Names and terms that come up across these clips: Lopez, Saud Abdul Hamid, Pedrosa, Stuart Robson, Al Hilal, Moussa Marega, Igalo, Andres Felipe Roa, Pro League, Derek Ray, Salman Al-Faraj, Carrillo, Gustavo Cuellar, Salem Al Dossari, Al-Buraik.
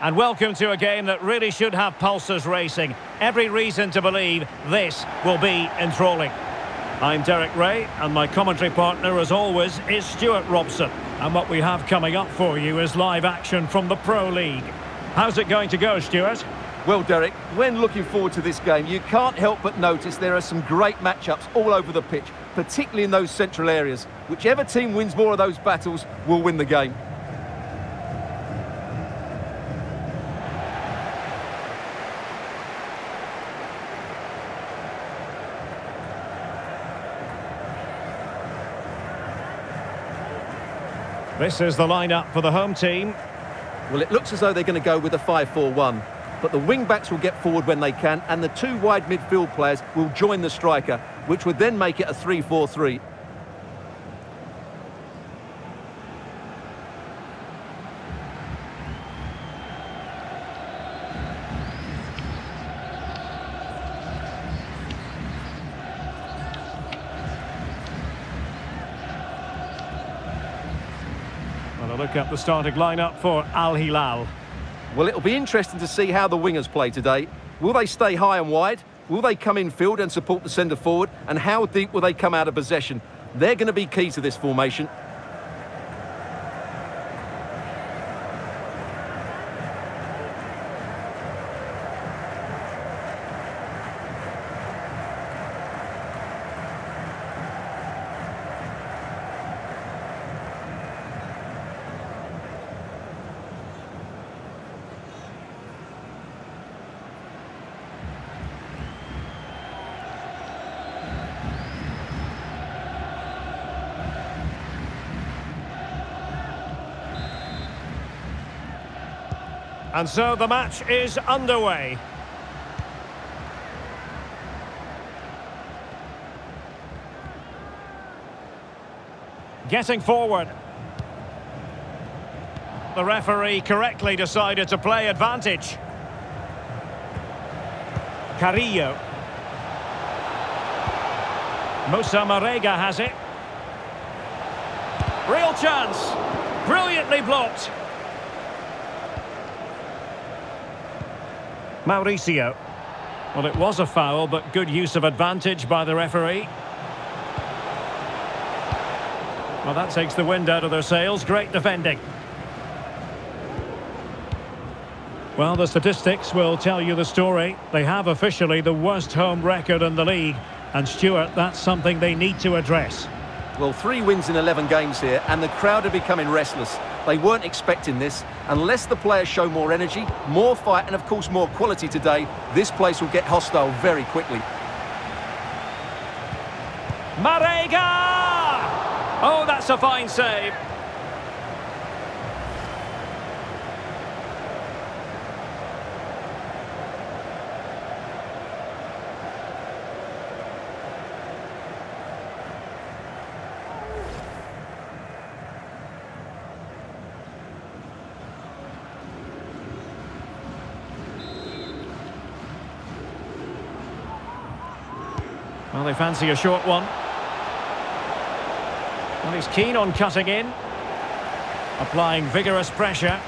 And welcome to a game that really should have pulses racing. Every reason to believe this will be enthralling. I'm Derek Ray, and my commentary partner, as always, is Stuart Robson. And what we have coming up for you is live action from the Pro League. How's it going to go, Stuart? Well, Derek, when looking forward to this game, you can't help but notice there are some great matchups all over the pitch, particularly in those central areas. Whichever team wins more of those battles will win the game. This is the lineup for the home team. Well, it looks as though they're going to go with a 5-4-1. But the wing-backs will get forward when they can, and the two wide midfield players will join the striker, which would then make it a 3-4-3. Well, a look at the starting lineup for Al Hilal. Well, it'll be interesting to see how the wingers play today. Will they stay high and wide? Will they come in field and support the centre forward? And how deep will they come out of possession? They're going to be key to this formation. And so the match is underway. Getting forward. The referee correctly decided to play advantage. Carrillo. Moussa Marega has it. Real chance. Brilliantly blocked. Mauricio. Well, it was a foul, but good use of advantage by the referee. Well, that takes the wind out of their sails. Great defending. Well, the statistics will tell you the story. They have officially the worst home record in the league. And, Stuart, that's something they need to address. Well, 3 wins in 11 games here, and the crowd are becoming restless. They weren't expecting this. Unless the players show more energy, more fight, and of course more quality today, this place will get hostile very quickly. Marega! Oh, that's a fine save. Well, they fancy a short one. Well, he's keen on cutting in. Applying vigorous pressure.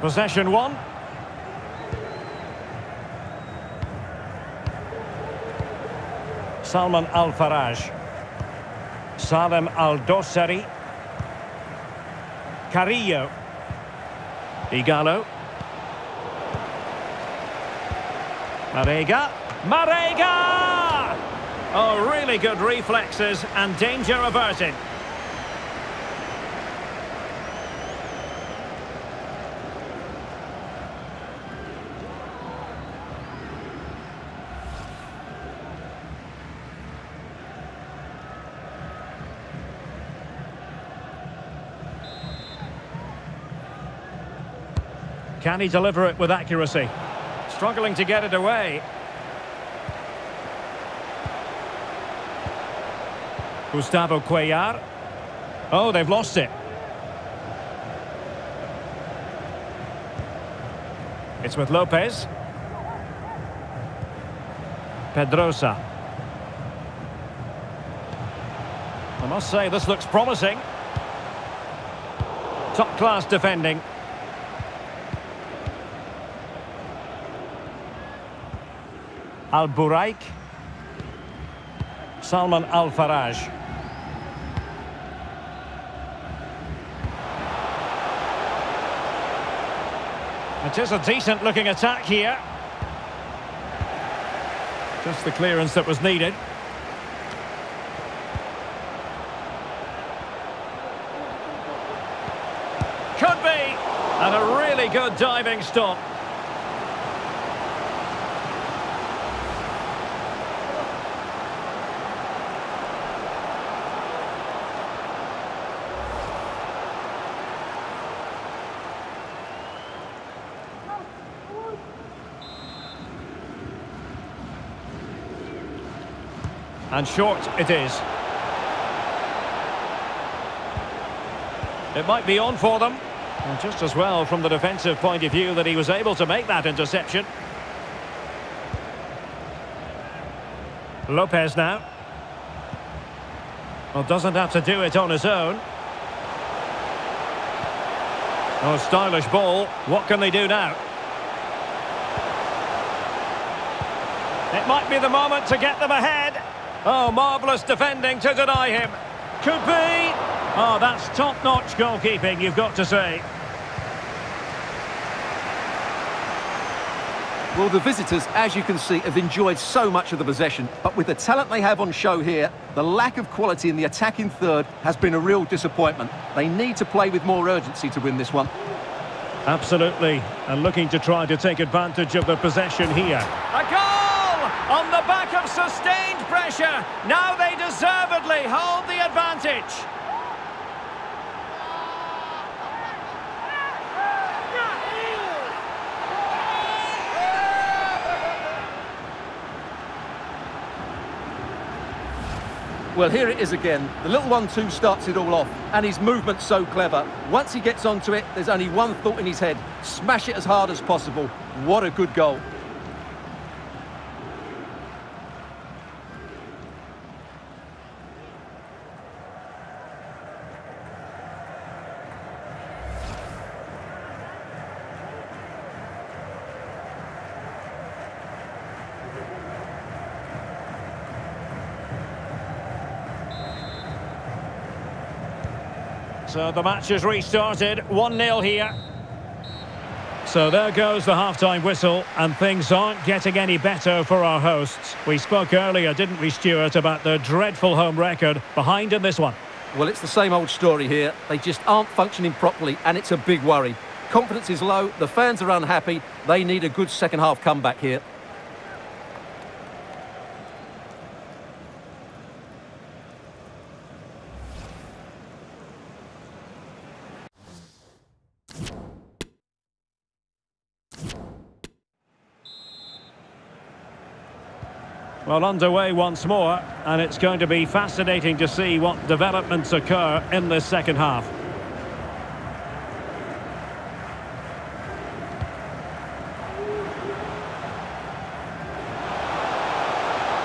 Possession one. Salman Al-Faraj. Salem Al Dossari. Carrillo. Igalo. Marega. Marega! Oh, really good reflexes and danger averted. Can he deliver it with accuracy? Struggling to get it away. Gustavo Cuellar. Oh, they've lost it. It's with Lopez. Pedrosa. I must say, this looks promising. Top-class defending. Al-Buraik. Salman Al-Faraj. It is a decent-looking attack here. Just the clearance that was needed. Could be! And a really good diving stop. And short it is. It might be on for them. And just as well from the defensive point of view that he was able to make that interception. Lopez now. Well, doesn't have to do it on his own. Oh, stylish ball. What can they do now? It might be the moment to get them ahead. Oh, marvellous defending to deny him. Could be. Oh, that's top-notch goalkeeping, you've got to say. Well, the visitors, as you can see, have enjoyed so much of the possession, but with the talent they have on show here, the lack of quality in the attacking third has been a real disappointment. They need to play with more urgency to win this one. Absolutely, and looking to try to take advantage of the possession here. A goal! On the back of sustained pressure. Now they deservedly hold the advantage. Well, here it is again. The little 1-2 starts it all off, and his movement's so clever. Once he gets onto it, there's only one thought in his head. Smash it as hard as possible. What a good goal. So the match has restarted, 1-0 here. So there goes the half-time whistle, and things aren't getting any better for our hosts. We spoke earlier, didn't we, Stuart, about their dreadful home record behind in this one. Well, it's the same old story here. They just aren't functioning properly, and it's a big worry. Confidence is low, the fans are unhappy. They need a good second-half comeback here. Well, underway once more, and it's going to be fascinating to see what developments occur in this second half.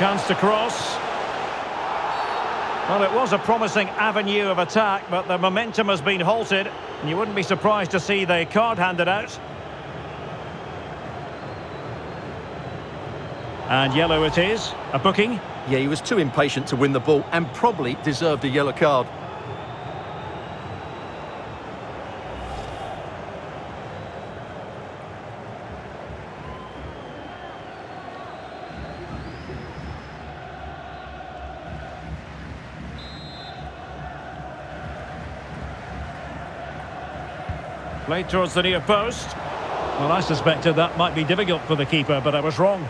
Chance to cross. Well, it was a promising avenue of attack, but the momentum has been halted, and you wouldn't be surprised to see the card handed out. And yellow it is. A booking? Yeah, he was too impatient to win the ball and probably deserved a yellow card. Played towards the near post. Well, I suspected that might be difficult for the keeper, but I was wrong.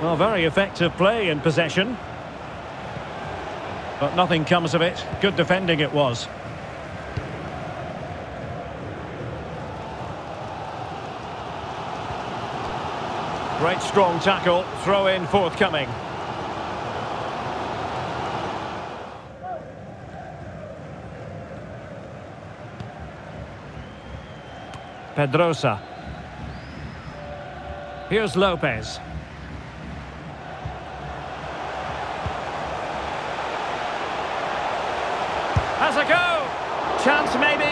Well, very effective play in possession. But nothing comes of it. Good defending it was. Great strong tackle. Throw in forthcoming. Pedrosa. Here's Lopez. Has a go! Chance maybe.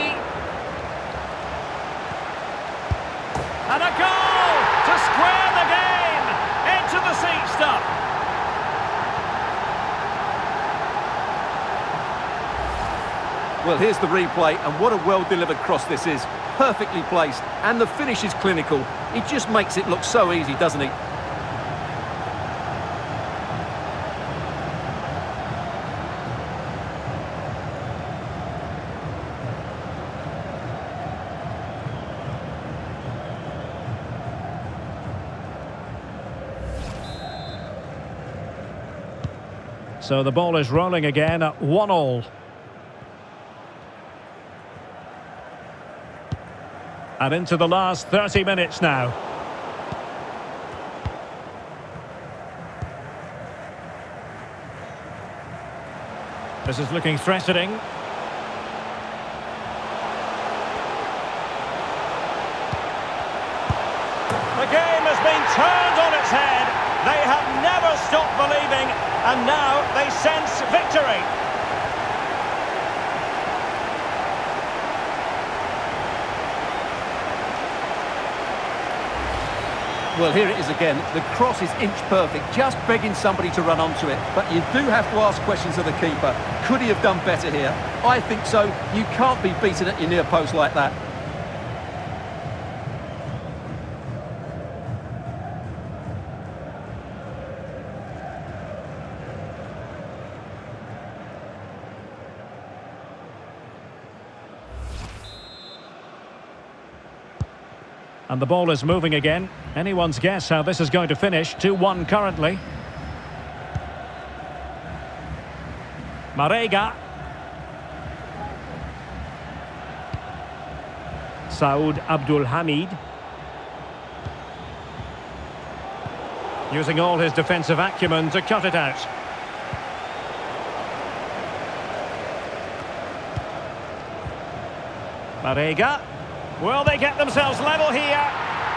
And a goal to square the game! Into the seat stuff. Well, here's the replay, and what a well-delivered cross this is. Perfectly placed, and the finish is clinical. He just makes it look so easy, doesn't he? So the ball is rolling again at 1-1. And into the last 30 minutes now. This is looking threatening. The game has been turned on its head. They have never stopped believing, and now they sense victory. Well, here it is again. The cross is inch perfect, just begging somebody to run onto it. But you do have to ask questions of the keeper. Could he have done better here? I think so. You can't be beaten at your near post like that. And the ball is moving again. Anyone's guess how this is going to finish. 2-1 currently. Marega. Saud Abdul Hamid. Using all his defensive acumen to cut it out. Marega. Will they get themselves level here?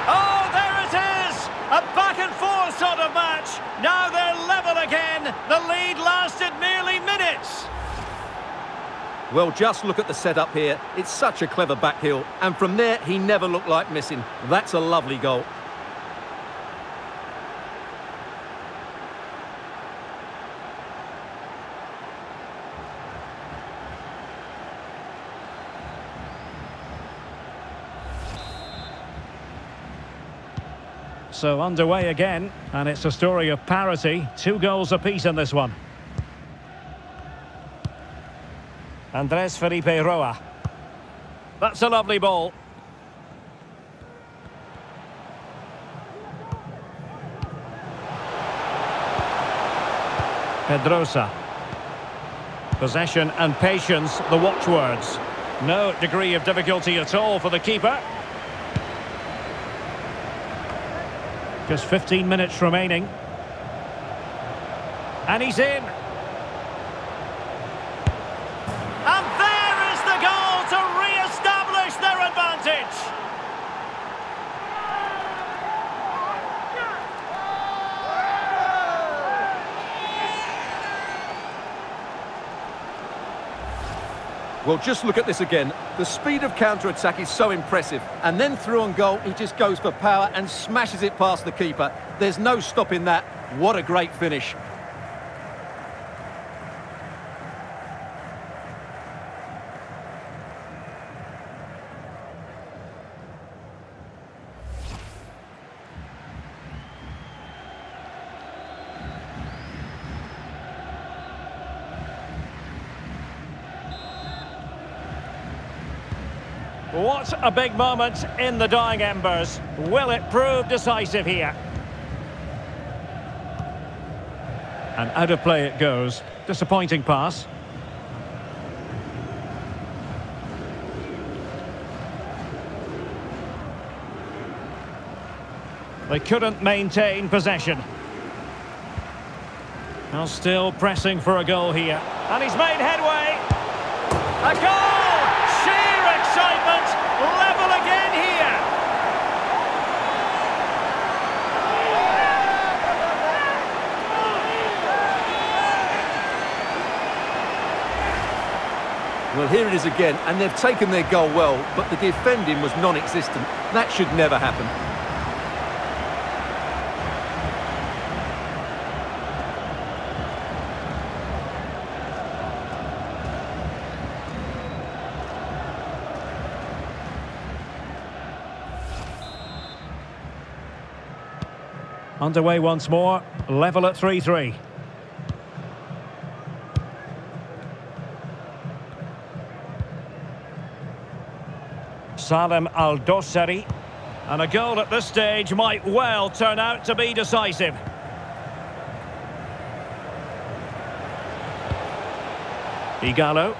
Oh, there it is! A back-and-forth sort of match. Now they're level again. The lead lasted merely minutes. Well, just look at the setup here. It's such a clever backheel. And from there, he never looked like missing. That's a lovely goal. So underway again, and it's a story of parity. 2 goals apiece in this one. Andres Felipe Roa. That's a lovely ball. Pedrosa. Possession and patience, the watchwords. No degree of difficulty at all for the keeper. Just 15 minutes remaining. And he's in. And there is the goal to re-establish their advantage. Well, just look at this again. The speed of counter-attack is so impressive. And then through on goal, he just goes for power and smashes it past the keeper. There's no stopping that. What a great finish. What a big moment in the dying embers. Will it prove decisive here? And out of play it goes. Disappointing pass. They couldn't maintain possession. Now still pressing for a goal here. And he's made headway. A goal! Level again here. Well, here it is again, and they've taken their goal well, but the defending was non-existent. That should never happen. Underway once more, level at 3-3. Salem Al Dossari, and a goal at this stage might well turn out to be decisive. Igalo,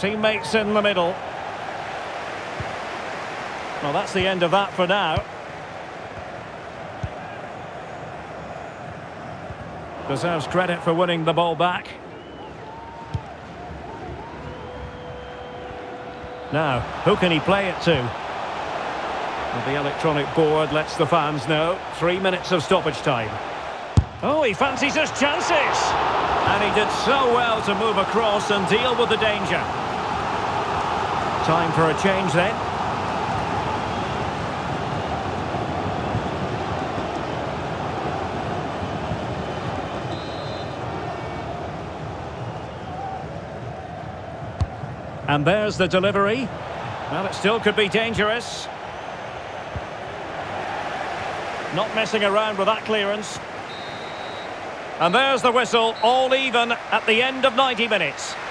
teammates in the middle. Well, that's the end of that for now. Deserves credit for winning the ball back. Now, who can he play it to? Well, the electronic board lets the fans know. 3 minutes of stoppage time. Oh, he fancies his chances! And he did so well to move across and deal with the danger. Time for a change then. And there's the delivery. Well, it still could be dangerous. Not messing around with that clearance. And there's the whistle, all even at the end of 90 minutes.